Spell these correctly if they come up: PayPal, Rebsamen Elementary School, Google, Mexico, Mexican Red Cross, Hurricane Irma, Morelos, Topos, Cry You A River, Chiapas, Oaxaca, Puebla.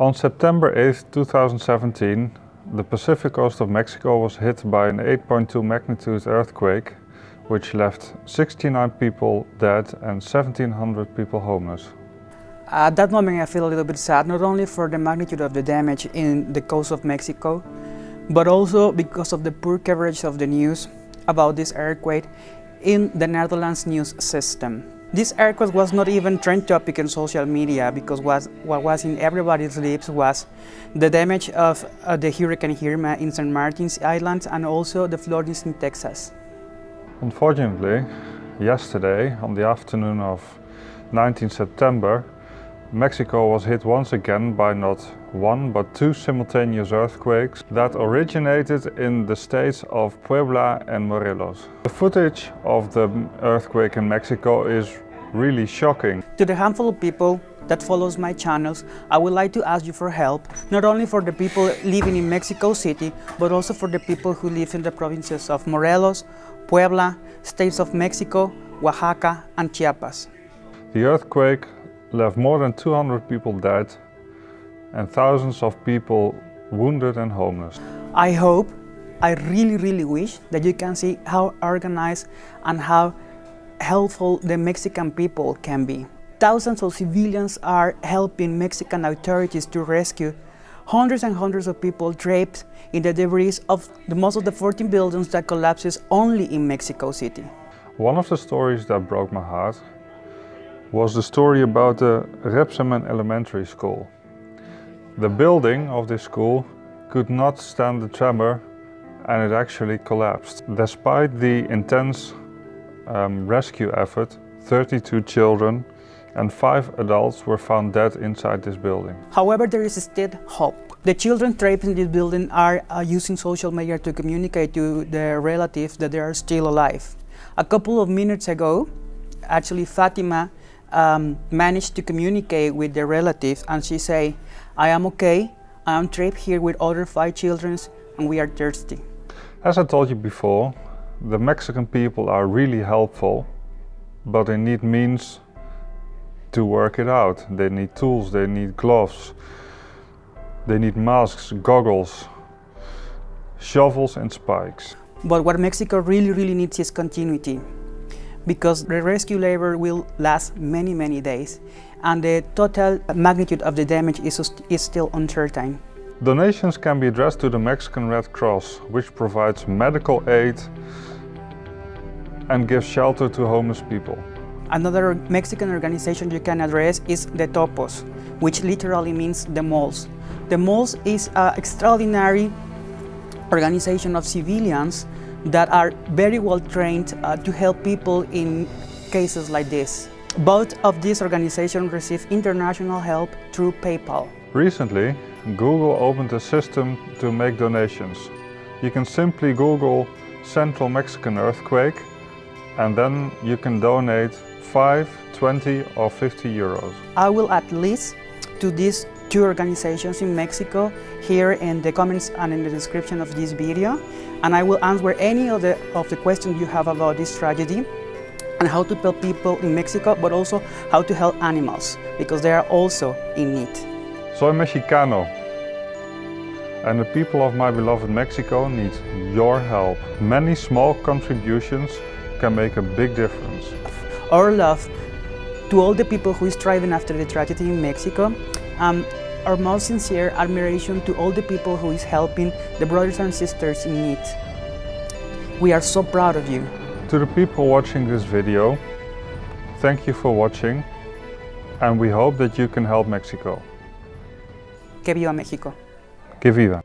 On September 8, 2017, the Pacific coast of Mexico was hit by an 8.2 magnitude earthquake, which left 69 people dead and 1,700 people homeless. At that moment I feel a little bit sad, not only for the magnitude of the damage in the coast of Mexico, but also because of the poor coverage of the news about this earthquake in the Netherlands news system. This earthquake was not even trend topic in social media, because what was in everybody's lips was the damage of the Hurricane Irma in St. Martin's Island and also the flooding in Texas. Unfortunately, yesterday, on the afternoon of 19 September, Mexico was hit once again by not one but two simultaneous earthquakes that originated in the states of Puebla and Morelos. The footage of the earthquake in Mexico is really shocking. To the handful of people that follows my channels, I would like to ask you for help, not only for the people living in Mexico City, but also for the people who live in the provinces of Morelos, Puebla, states of Mexico, Oaxaca and Chiapas. The earthquake left more than 200 people dead and thousands of people wounded and homeless. I hope, I really wish that you can see how organized and how helpful the Mexican people can be. Thousands of civilians are helping Mexican authorities to rescue hundreds and hundreds of people draped in the debris of most of the 14 buildings that collapses only in Mexico City. One of the stories that broke my heart was the story about the Rebsamen Elementary School. The building of this school could not stand the tremor and it actually collapsed. Despite the intense rescue effort, 32 children and 5 adults were found dead inside this building. However, there is still hope. The children trapped in this building are using social media to communicate to their relatives that they are still alive. A couple of minutes ago, actually Fatima managed to communicate with the relatives and she said, "I am okay, I am trapped here with other 5 children and we are thirsty." As I told you before, the Mexican people are really helpful, but they need means to work it out. They need tools, they need gloves, they need masks, goggles, shovels and spikes. But what Mexico really needs is continuity, because the rescue labor will last many days and the total magnitude of the damage is still uncertain. Donations can be addressed to the Mexican Red Cross, which provides medical aid and gives shelter to homeless people. Another Mexican organization you can address is the Topos, which literally means the malls. The malls is an extraordinary organization of civilians that are very well trained to help people in cases like this. Both of these organizations receive international help through PayPal. Recently, Google opened a system to make donations. You can simply Google Central Mexican earthquake and then you can donate 5, 20 or 50 euros. I will add links to these two organizations in Mexico here in the comments and in the description of this video, and I will answer any of the questions you have about this tragedy and how to help people in Mexico, but also how to help animals, because they are also in need. Soy Mexicano, and the people of my beloved Mexico need your help. Many small contributions can make a big difference. Our love to all the people who is striving after the tragedy in Mexico. Our most sincere admiration to all the people who is helping the brothers and sisters in need. We are so proud of you. To the people watching this video, thank you for watching and we hope that you can help Mexico. Que viva Mexico. Que viva.